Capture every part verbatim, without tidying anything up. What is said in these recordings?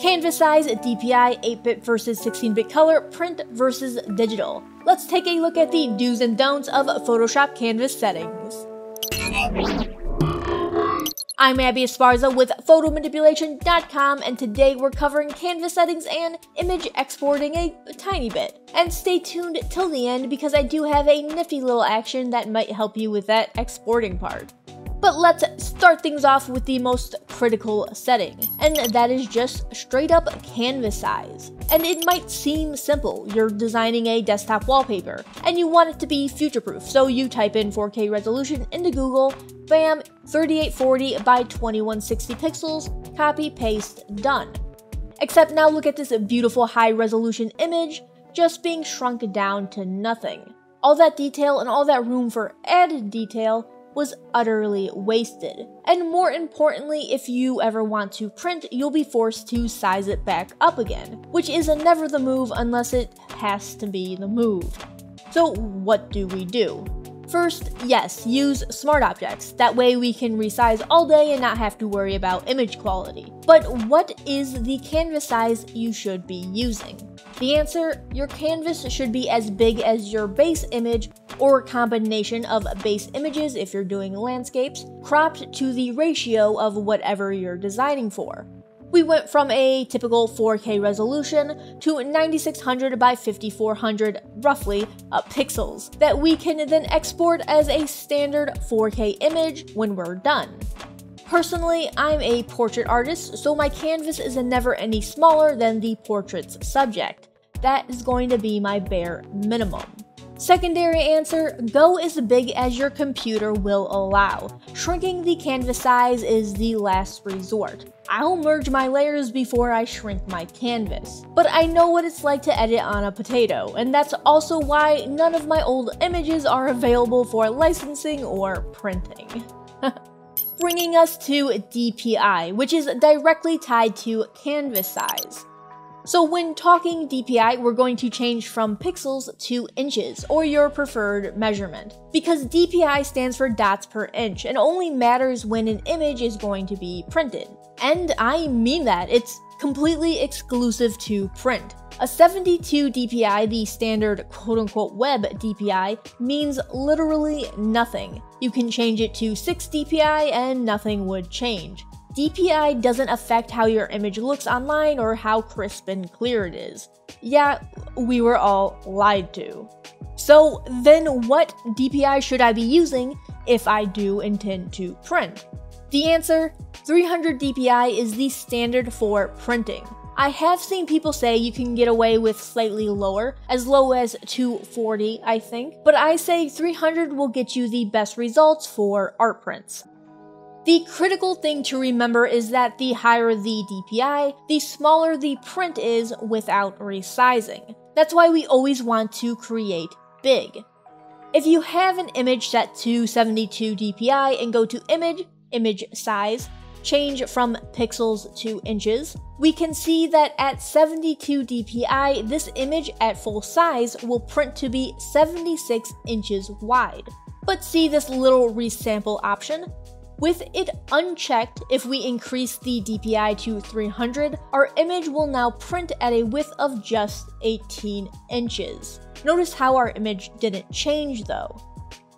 Canvas size, D P I, eight bit versus sixteen bit color, print versus digital. Let's take a look at the do's and don'ts of Photoshop Canvas settings. I'm Abby Esparza with photo manipulation dot com, and today we're covering canvas settings and image exporting a tiny bit. And stay tuned till the end because I do have a nifty little action that might help you with that exporting part. But let's start things off with the most critical setting, and that is just straight up canvas size. And it might seem simple, you're designing a desktop wallpaper, and you want it to be future-proof, so you type in four K resolution into Google, bam, thirty-eight forty by twenty-one sixty pixels, copy, paste, done. Except now look at this beautiful high-resolution image just being shrunk down to nothing. All that detail and all that room for added detail was utterly wasted. And more importantly, if you ever want to print, you'll be forced to size it back up again, which is never the move unless it has to be the move. So what do we do? First, yes, use Smart Objects. That way we can resize all day and not have to worry about image quality. But what is the canvas size you should be using? The answer, your canvas should be as big as your base image or combination of base images if you're doing landscapes, cropped to the ratio of whatever you're designing for. We went from a typical four K resolution to ninety-six hundred by fifty-four hundred, roughly, uh, pixels that we can then export as a standard four K image when we're done. Personally, I'm a portrait artist, so my canvas is never any smaller than the portrait's subject. That is going to be my bare minimum. Secondary answer, go as big as your computer will allow. Shrinking the canvas size is the last resort. I'll merge my layers before I shrink my canvas. But I know what it's like to edit on a potato, and that's also why none of my old images are available for licensing or printing. Bringing us to D P I, which is directly tied to canvas size. So when talking D P I, we're going to change from pixels to inches, or your preferred measurement, because D P I stands for dots per inch and only matters when an image is going to be printed. And I mean that, it's completely exclusive to print. A seventy-two D P I, the standard quote-unquote web D P I, means literally nothing. You can change it to six D P I and nothing would change. D P I doesn't affect how your image looks online or how crisp and clear it is. Yeah, we were all lied to. So then what D P I should I be using if I do intend to print? The answer, three hundred D P I is the standard for printing. I have seen people say you can get away with slightly lower, as low as two forty, I think, but I say three hundred will get you the best results for art prints. The critical thing to remember is that the higher the D P I, the smaller the print is without resizing. That's why we always want to create big. If you have an image set to seventy-two D P I and go to Image, Image Size, change from pixels to inches, we can see that at seventy-two D P I, this image at full size will print to be seventy-six inches wide. But see this little resample option? With it unchecked, if we increase the D P I to three hundred, our image will now print at a width of just eighteen inches. Notice how our image didn't change though.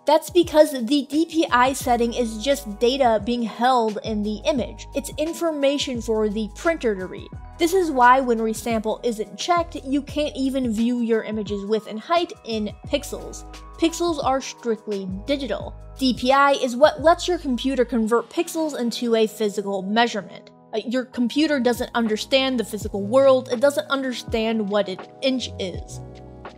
That's because the D P I setting is just data being held in the image. It's information for the printer to read. This is why when resample isn't checked, you can't even view your image's width and height in pixels. Pixels are strictly digital. D P I is what lets your computer convert pixels into a physical measurement. Your computer doesn't understand the physical world, it doesn't understand what an inch is.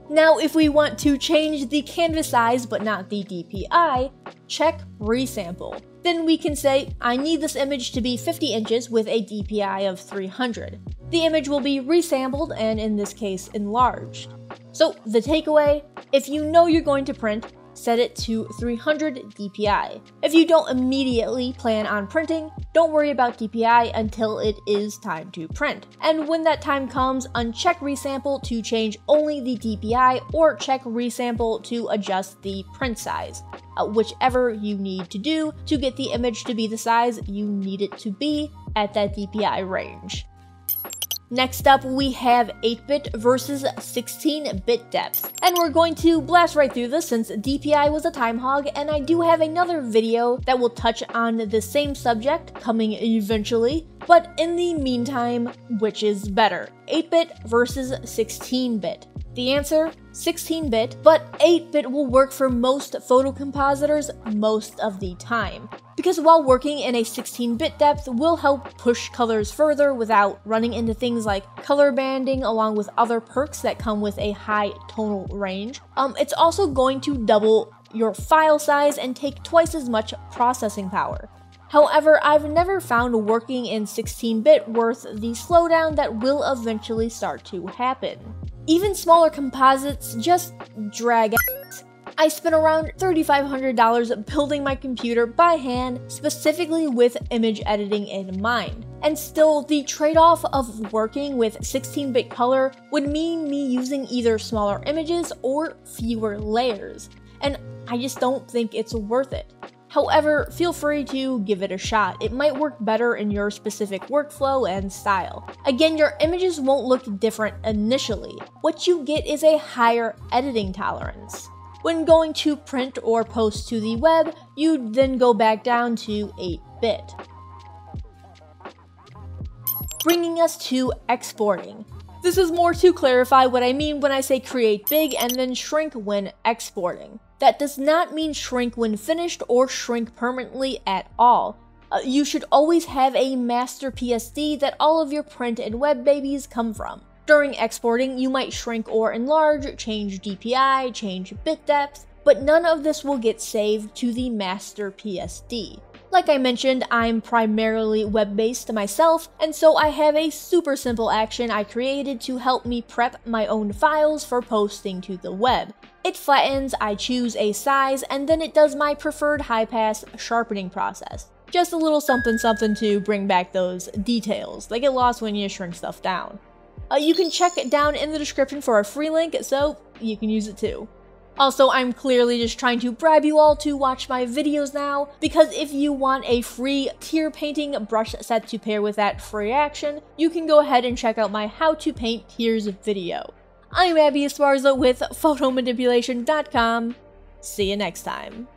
Now, if we want to change the canvas size but not the D P I, check resample. Then we can say, I need this image to be fifty inches with a D P I of three hundred. The image will be resampled and, in this case, enlarged. So the takeaway, if you know you're going to print, set it to three hundred D P I. If you don't immediately plan on printing, don't worry about D P I until it is time to print. And when that time comes, uncheck resample to change only the D P I or check resample to adjust the print size, uh, whichever you need to do to get the image to be the size you need it to be at that D P I range. Next up, we have eight bit versus sixteen bit depth. And we're going to blast right through this since D P I was a time hog, and I do have another video that will touch on the same subject coming eventually. But in the meantime, which is better? eight bit versus sixteen bit. The answer, sixteen bit, but eight bit will work for most photocompositors most of the time. Because while working in a sixteen bit depth will help push colors further without running into things like color banding along with other perks that come with a high tonal range, um, it's also going to double your file size and take twice as much processing power. However, I've never found working in sixteen bit worth the slowdown that will eventually start to happen. Even smaller composites just drag out. I spent around three thousand five hundred dollars building my computer by hand, specifically with image editing in mind. And still, the trade-off of working with sixteen bit color would mean me using either smaller images or fewer layers. And I just don't think it's worth it. However, feel free to give it a shot. It might work better in your specific workflow and style. Again, your images won't look different initially. What you get is a higher editing tolerance. When going to print or post to the web, you then go back down to eight bit. Bringing us to exporting. This is more to clarify what I mean when I say create big and then shrink when exporting. That does not mean shrink when finished or shrink permanently at all. Uh, you should always have a master P S D that all of your print and web babies come from. During exporting, you might shrink or enlarge, change D P I, change bit depth, but none of this will get saved to the master P S D. Like I mentioned, I'm primarily web-based myself, and so I have a super simple action I created to help me prep my own files for posting to the web. It flattens, I choose a size, and then it does my preferred high-pass sharpening process. Just a little something something to bring back those details. They get lost when you shrink stuff down. Uh, you can check it down in the description for a free link, so you can use it too. Also, I'm clearly just trying to bribe you all to watch my videos now, because if you want a free tear painting brush set to pair with that free action, you can go ahead and check out my How to Paint Tears video. I'm Abby Esparza with photo manipulation dot com. See you next time.